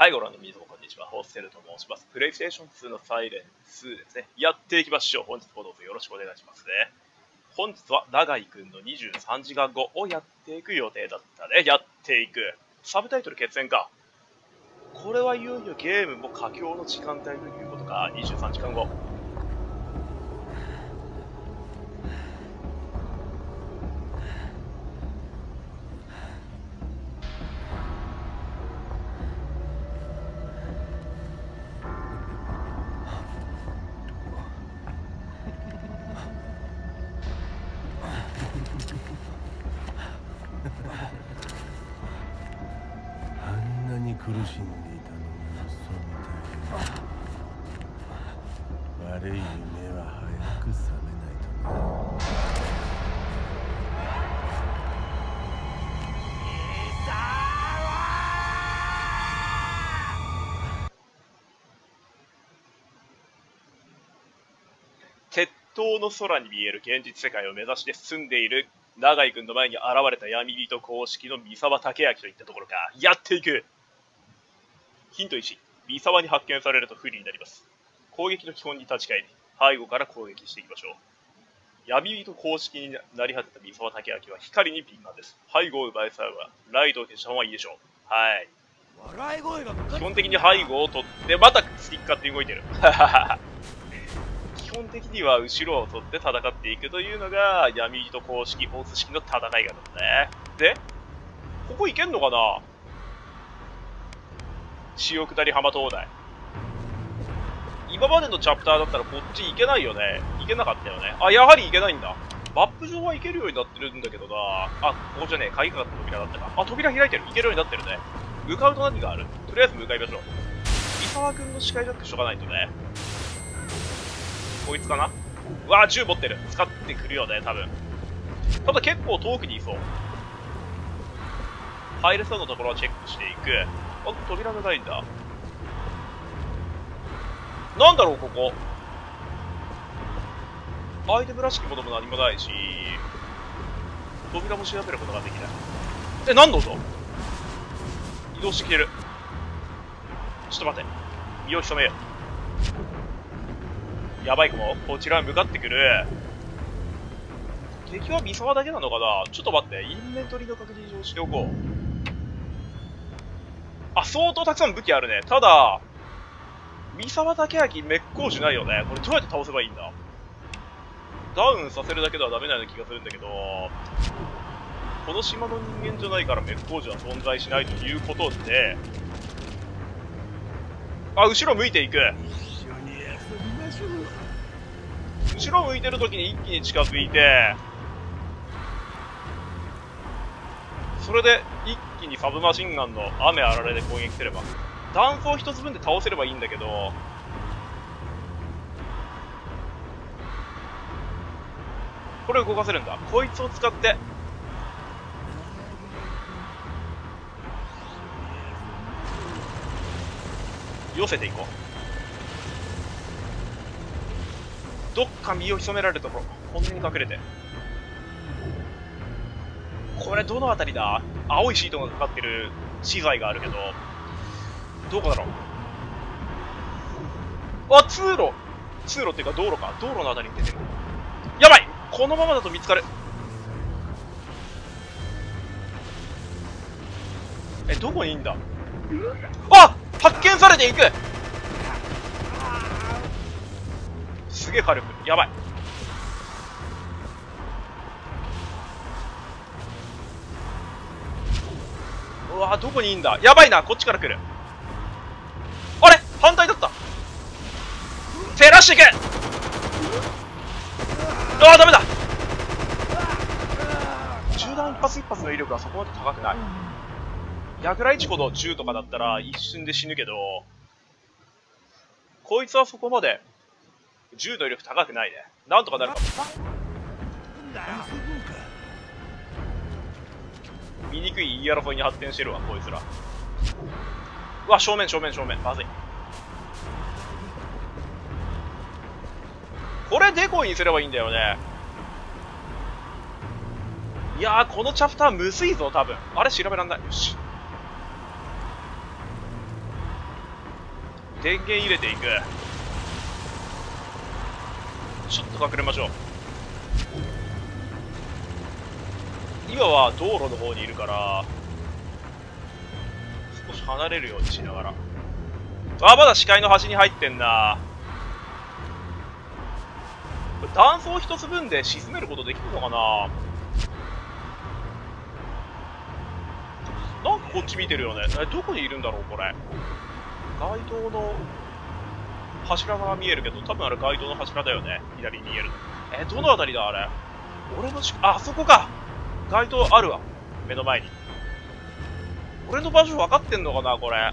はい、ご覧の皆様、こんにちは。ホステルと申します。プレイステーション2のサイレン2ですね。やっていきましょう。本日もどうぞよろしくお願いしますね。本日は、永井くんの23時間後をやっていく予定だったね。やっていく。サブタイトル決戦か。これはいよいよゲームも佳境の時間帯ということか。23時間後。苦しんでいたのがそうみたいな悪い夢は早く覚めないとな。鉄塔の空に見える現実世界を目指して進んでいる永井君の前に現れた闇人公式の三沢武明といったところか。やっていく。ヒント1、三沢に発見されると不利になります。攻撃の基本に立ち返り、背後から攻撃していきましょう。闇人公式になり果てた三沢武明は光に敏感です。背後を奪い去るは、ライトを消した方がいいでしょう。はい。笑い声が基本的に背後を取って、またスティック勝手に動いてる。基本的には後ろを取って戦っていくというのが、闇人公式、ホース式の戦い方ですね。で、ここいけんのかな？潮下り浜灯台。今までのチャプターだったらこっち行けないよね。行けなかったよね。あ、やはり行けないんだ。マップ上は行けるようになってるんだけどな。あ、ここじゃねえ。鍵かかった扉だったか。あ、扉開いてる。行けるようになってるね。向かうと何がある？とりあえず向かいましょう。三沢君の視界ジャックしとかないとね。こいつかな？うわぁ、銃持ってる。使ってくるよね、多分。ただ結構遠くにいそう。入れそうなところをチェックしていく。あ、扉がないんだ。なんだろう、ここ。アイテムらしきものも何もないし、扉も調べることができない。え、何の音？移動してきてる。ちょっと待って。身を潜めよ。やばいかも。こちらに向かってくる。敵は三沢だけなのかな？ちょっと待って。インベントリーの確認をしておこう。あ、相当たくさん武器あるね。ただ、三沢武明めっこうしないよね。これどうやって倒せばいいんだ？ダウンさせるだけではダメなような気がするんだけど、この島の人間じゃないからめっこうじは存在しないということで、あ、後ろ向いていく。後ろ向いてるときに一気に近づいて、それで一気にサブマシンガンの雨あられで攻撃すれば弾倉一つ分で倒せればいいんだけど、これを動かせるんだ。こいつを使って寄せていこう。どっか身を潜められるところ、こんなに隠れて、これどの辺りだ？青いシートがかかってる資材があるけど、どこだろう？あ、通路っていうか道路か。道路の辺りに出てる。やばい！このままだと見つかる。え、どこにいんだ？あ！発見されていく！すげえ軽く。やばい。うわ、どこにいいんだ。やばいな、こっちから来る。あれ、反対だった。照らしていく。ああ、ダメだ。銃弾一発一発の威力はそこまで高くない。百雷事故の銃とかだったら一瞬で死ぬけど、こいつはそこまで銃の威力高くないね。なんとかなるかも。醜い言い争いに発展してるわ、こいつら。うわ、正面。まずい。これデコイにすればいいんだよね。いやー、このチャプターむずいぞ、多分。あれ、調べらんない。よし。電源入れていく。ちょっと隠れましょう。今は道路の方にいるから少し離れるようにしながら。あ、まだ視界の端に入ってんな。これ断層一つ分で沈めることできるのかな。なんかこっち見てるよね。どこにいるんだろうこれ。街灯の柱が見えるけど、多分あれ街灯の柱だよね。左に見える。どの辺りだあれ。俺のあそこか。街灯あるわ、目の前に。俺の場所分かってんのかなこれ。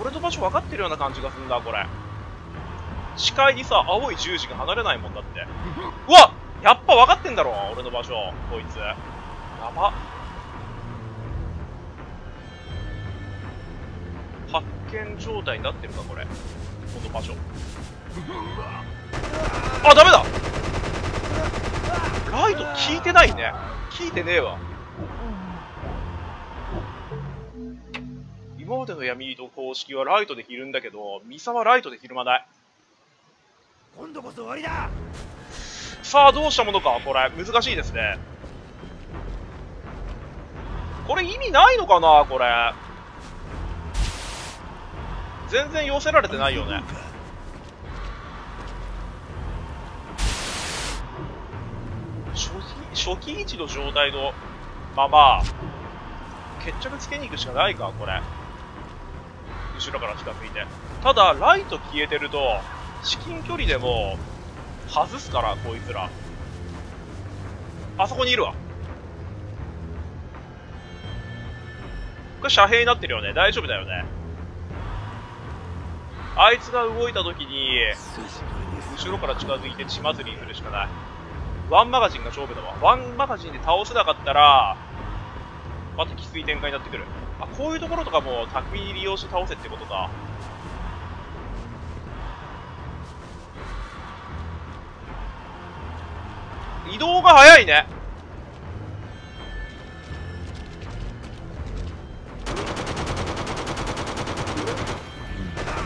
俺の場所分かってるような感じがするんだこれ。視界にさ、青い十字が離れないもんだって。うわっ、やっぱ分かってんだろ俺の場所こいつ。やばっ。発見状態になってるかこれ、この場所。あ、ダメだ。ライト効いてないね。効いてねえわ。今までの闇糸公式はライトで昼んだけど、ミサはライトで昼まない。今度こそ終わりだ。さあどうしたものかこれ。難しいですねこれ。意味ないのかなこれ。全然寄せられてないよね。初期位置の状態のまま決着つけに行くしかないかこれ。後ろから近づいて。ただライト消えてると至近距離でも外すからこいつら。あそこにいるわ。これ遮蔽になってるよね。大丈夫だよね。あいつが動いた時に後ろから近づいて血祭りにするしかない。ワンマガジンが勝負だわ。ワンマガジンで倒せなかったらまたきつい展開になってくる。あ、こういうところとかも巧みに利用して倒せってことか。移動が早いね。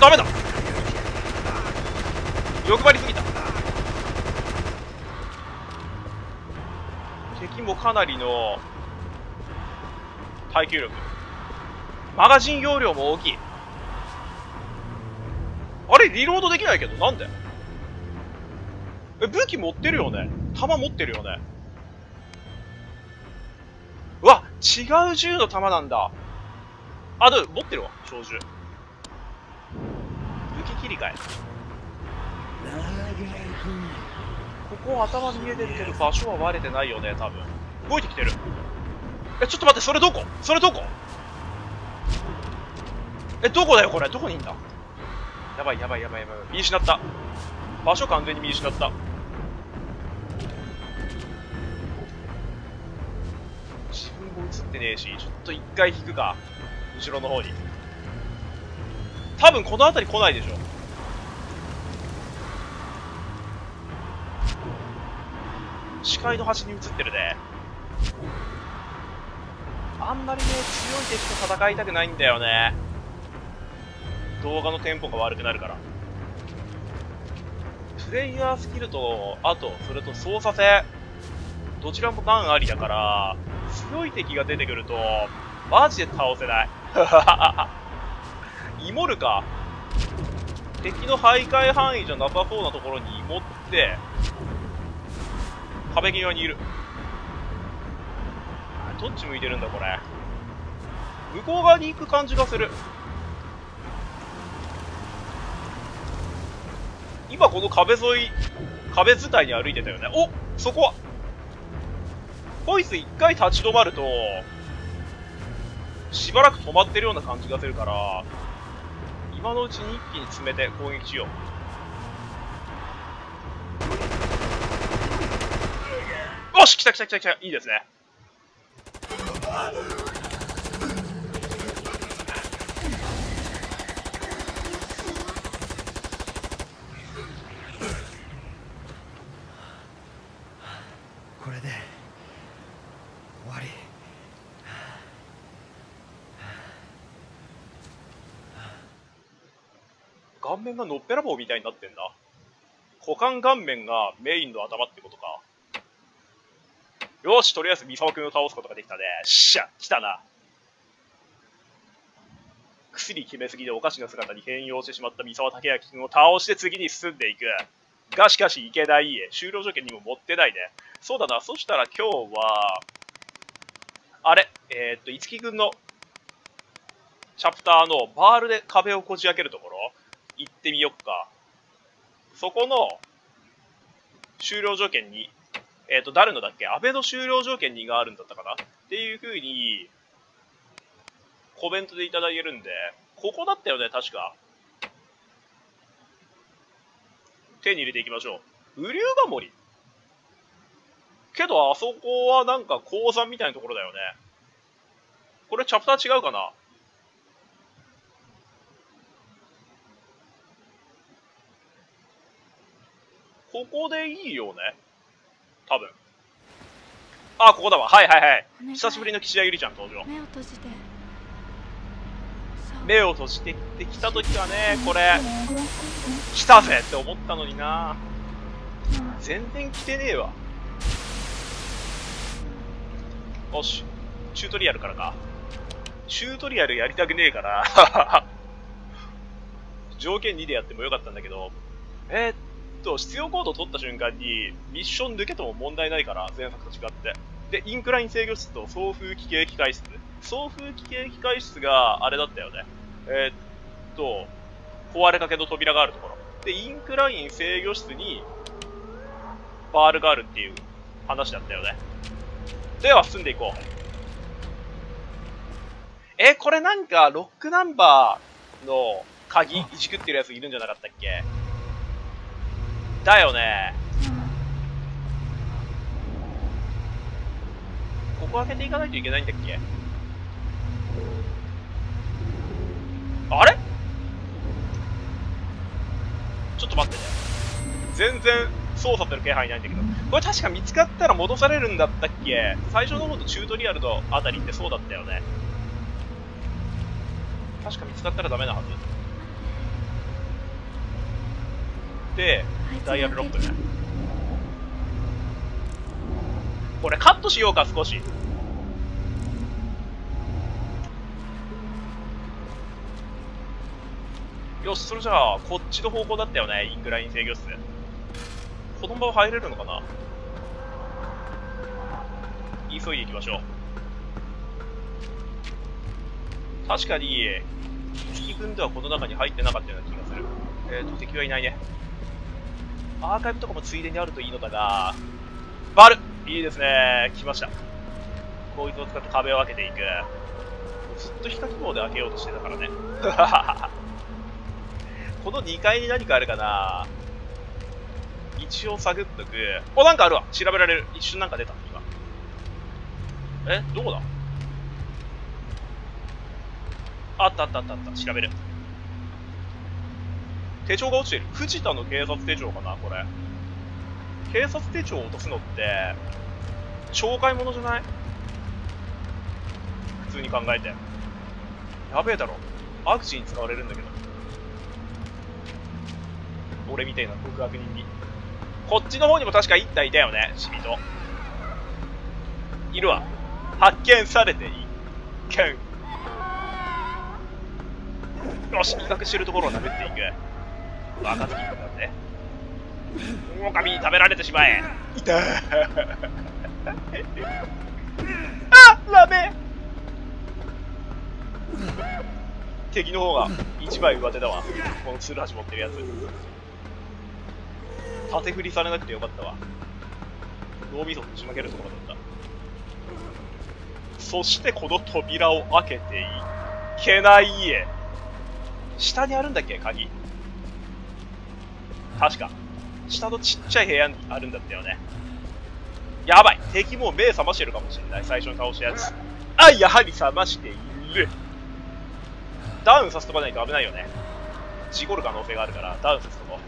ダメだ。欲張りすぎた。敵もかなりの耐久力。マガジン容量も大きい。あれ、リロードできないけどなんで。武器持ってるよね。弾持ってるよね。うわ、違う銃の弾なんだ。あ、でも持ってるわ小銃。武器切り替え。ここ頭見えてるけど場所は割れてないよね多分。動いてきてる。ちょっと待って、それどこ、それどこ、どこだよこれ。どこにいんだ。やばいやばいやばいやばい。見失った。場所完全に見失った。自分も映ってねえし、ちょっと一回引くか。後ろの方に多分この辺り来ないでしょ。視界の端に映ってるね。あんまりね、強い敵と戦いたくないんだよね。動画のテンポが悪くなるから。プレイヤースキルと、あと、それと操作性。どちらも難ありだから、強い敵が出てくると、マジで倒せない。イモるか。敵の徘徊範囲じゃなさそうなところにイモって、壁際にいる。どっち向いてるんだこれ。向こう側に行く感じがする。今この壁沿い、壁伝いに歩いてたよね。お、そこはこいつ一回立ち止まるとしばらく止まってるような感じがするから、今のうちに一気に詰めて攻撃しよう。よし、来た来た来た来た。いいですね。これで終わり顔面がのっぺらぼうみたいになってんだ。股間顔面がメインの頭ってことか。よし、とりあえず三沢君を倒すことができたね。しゃ、来たな。薬決めすぎでおかしな姿に変容してしまった三沢武明君を倒して次に進んでいく。がしかしいけない。終了条件にも持ってないね。そうだな、そしたら今日は、あれ、五木君のチャプターのバールで壁をこじ開けるところ、行ってみよっか。そこの終了条件に、誰のだっけ、安倍の終了条件2があるんだったかなっていうふうに、コメントでいただけるんで、ここだったよね、確か。手に入れていきましょう。雨竜ヶ森けど、あそこはなんか鉱山みたいなところだよね。これチャプター違うかな。ここでいいよね、多分。あ、ここだわ。はいはいはい。久しぶりの岸田ゆりちゃん登場。目を閉じて。目を閉じてって来た時はね、これ、来たぜって思ったのにな。全然来てねえわ。よし。チュートリアルからか。チュートリアルやりたくねえから。条件2でやってもよかったんだけど。必要コードを取った瞬間にミッション抜けても問題ないから、前作と違って。でインクライン制御室と送風機械機械室、送風機械機械室があれだったよね。壊れかけの扉があるところで、インクライン制御室にバールがあるっていう話だったよね。では進んでいこう。これなんかロックナンバーの鍵いじくってるやついるんじゃなかったっけ。だよね。ここ開けていかないといけないんだっけ。あれ、ちょっと待ってね。全然操作する気配ないんだけど、これ確か見つかったら戻されるんだったっけ。最初の方とチュートリアルのあたりってそうだったよね。確か見つかったらダメなはずで、ダイヤルロックね。これカットしようか、少し。よし、それじゃあこっちの方向だったよね、インクライン制御室。この場を入れるのかな。急いでいきましょう。確かに敵軍ではこの中に入ってなかったような気がする。敵はいないね。アーカイブとかもついでにあるといいのだが、バルいいですね。来ました。こいつを使って壁を開けていく。ずっと光棒で開けようとしてたからね。この2階に何かあるかな。一応探っとく。お、なんかあるわ。調べられる。一瞬なんか出た。今。どこだ。あったあったあったあった。調べる。手帳が落ちている。藤田の警察手帳かな、これ。警察手帳を落とすのって、紹介物じゃない？普通に考えて。やべえだろ。悪事に使われるんだけど。俺みたいな極悪人に。こっちの方にも確か1体いたよね、死人。いるわ。発見されて一見。よし、威嚇してるところを殴っていく。赤月君だって。狼に食べられてしまえ。いた。あ、ラメ。敵の方が一枚上手だわ。このツルハシ持ってるやつ。縦振りされなくてよかったわ。脳みそをぶちまけるところだった。そしてこの扉を開けていけない家。下にあるんだっけ、鍵。確か下のちっちゃい部屋にあるんだったよね。やばい、敵もう目覚ましてるかもしれない。最初に倒したやつ。あ、やはり覚ましている。ダウンさせとかないと危ないよね。事故る可能性があるからダウンさせとこ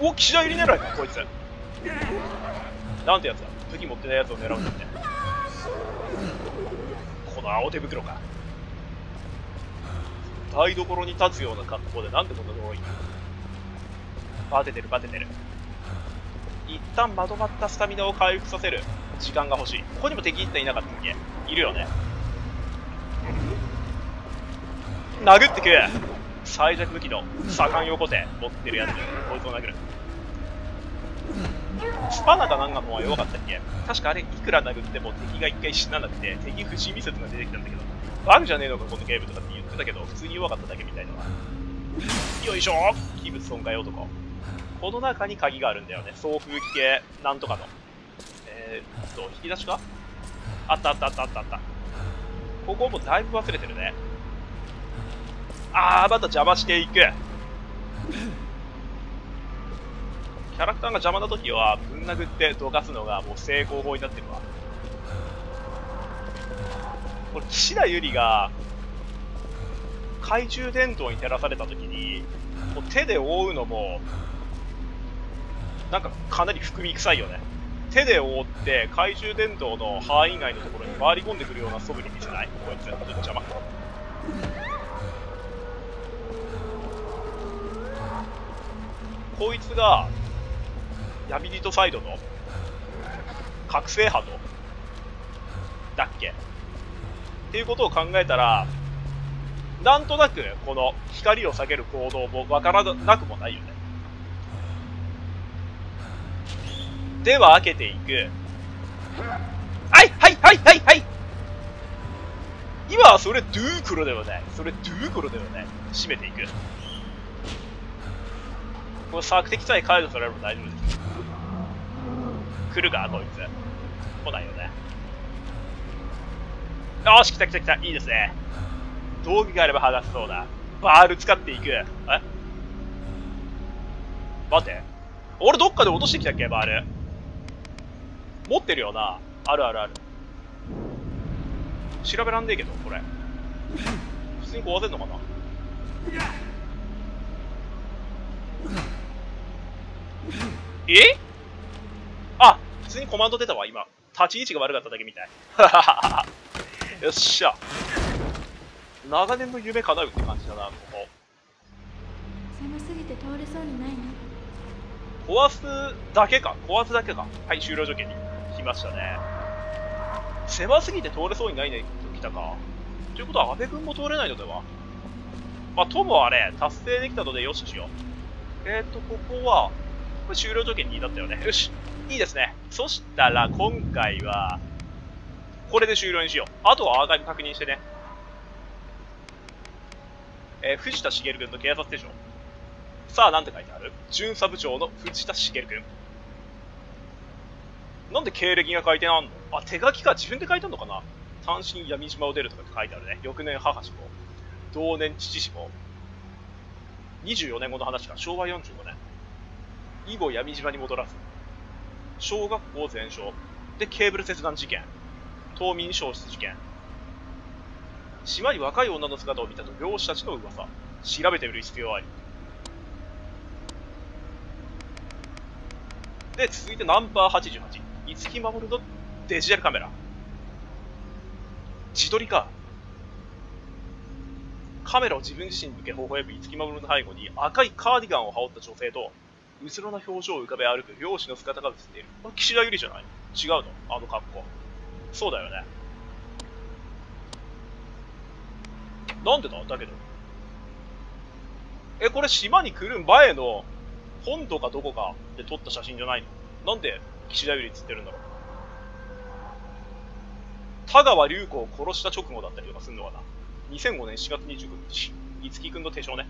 う。お、岸田入り狙いだこいつ。なんてやつだ。武器持ってないやつを狙うんだって。この青手袋か。台所に立つような格好でなんてことが多いんだ。バテてるバテてる。一旦まとまったスタミナを回復させる時間が欲しい。ここにも敵一体いなかったっけ？いるよね。殴ってくる。最弱武器の左官横手持ってるやつ、こいつを殴る。スパナかなんかの方が弱かったっけ？確かあれいくら殴っても敵が一回死ななくて、敵不死身説が出てきたんだけど、バグじゃねえのかこのゲームとかって言ってたけど、普通に弱かっただけみたいな。よいしょ、器物損壊男。この中に鍵があるんだよね。送風機系なんとかの引き出しかあったあったあったあったあった。ここもだいぶ忘れてるね。あー、また邪魔していく。キャラクターが邪魔な時はぶん殴ってどかすのがもう成功法になってるわ。これ岸田ゆりが懐中電灯に照らされた時にこう手で覆うのもなんかかなり含み臭いよね。手で覆って懐中電灯の範囲外のところに回り込んでくるような素振り見せない。こいつちょっと邪魔。こいつが闇人サイドの覚醒派とだっけっていうことを考えたら、なんとなくこの光を避ける行動もわからなくもないよね。では開けていく。はいはいはいはいはい。今はそれドゥークロではない、それドゥークロではない。閉めていく。この索敵さえ解除されれば大丈夫です。来るかこいつ。来ないよね。よし、来た来た来た。いいですね。道具があれば剥がせそうだ。バール使っていく。え、待て、俺どっかで落としてきたっけバール。持ってるよな。あるあるある。調べらんねえけどこれ普通に壊せんのかな。え、あ、普通にコマンド出たわ。今立ち位置が悪かっただけみたい。よっしゃ、長年の夢叶うって感じだな。ここ狭すぎて通れそうにないな。壊すだけか、壊すだけか。はい、終了条件に来ましたね。狭すぎて通れそうにないね来たか。ということは阿部君も通れないのでは。まあともあれ達成できたのでよしとしよう。ここはこれ終了条件2だったよね。よし、いいですね。そしたら今回はこれで終了にしよう。あとはアーカイブ確認してね。藤田茂君の警察手帳。さあ、なんて書いてある？巡査部長の藤田茂君。なんで経歴が書いてあんの？あ、手書きか。自分で書いてあんのかな。単身闇島を出るとかって書いてあるね。翌年母死亡。同年父死亡。24年後の話か。昭和45年。以後闇島に戻らず。小学校全焼。で、ケーブル切断事件。島民消失事件。島に若い女の姿を見たと漁師たちの噂。調べてみる必要あり。で、続いてナンバー88。五木守のデジタルカメラ。自撮りか。カメラを自分自身に向け微笑む五木守の背後に赤いカーディガンを羽織った女性と、うつろな表情を浮かべ歩く漁師の姿が映っている。これ岸田ゆりじゃない？違うの？あの格好。そうだよね。なんでだ？だけど。これ島に来る前の本土かどこかで撮った写真じゃないの？なんで岸田ゆり写ってるんだろう。田川隆子を殺した直後だったりとかするのかな。2005年4月29日。五木君の手帳ね。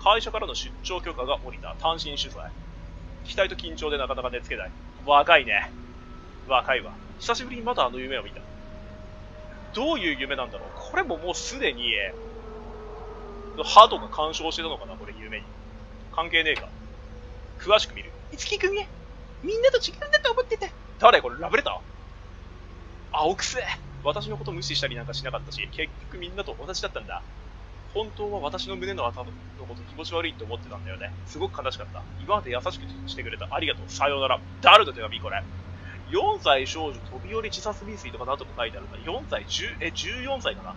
会社からの出張許可が下りた。単身取材。期待と緊張でなかなか寝つけない。若いね。若いわ。久しぶりにまたあの夢を見た。どういう夢なんだろう。これももうすでに歯とか干渉してたのかなこれ夢に。関係ねえか。詳しく見る。いつきくんへみんなと違うんだと思ってて。誰これ、ラブレター？青くせえ。私のこと無視したりなんかしなかったし、結局みんなと同じだったんだ。本当は私の胸の頭のこと気持ち悪いと思ってたんだよね。すごく悲しかった。今まで優しくしてくれた。ありがとう。さようなら。誰の手紙これ。4歳少女飛び降り自殺未遂とかなんとか書いてあるんだ。14歳かな。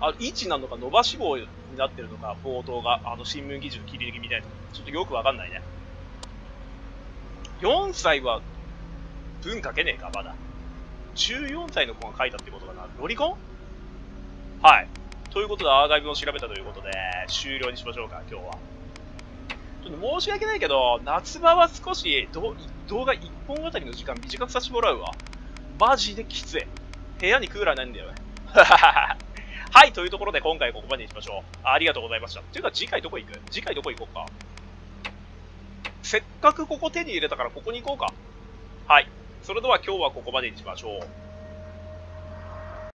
1なのか伸ばし棒になってるのか、冒頭が、新聞記事の切り抜きみたいな。ちょっとよくわかんないね。4歳は文書けねえか、まだ。14歳の子が書いたってことかな。ロリコン？はい。ということで、アーカイブを調べたということで、終了にしましょうか、今日は。ちょっと申し訳ないけど、夏場は少し動画1本あたりの時間短くさせてもらうわ。マジできつい。部屋にクーラーないんだよね。はい、というところで今回ここまでにしましょう。ありがとうございました。というか次回どこ行く？次回どこ行こうか。せっかくここ手に入れたからここに行こうか。はい。それでは今日はここまでにしましょう。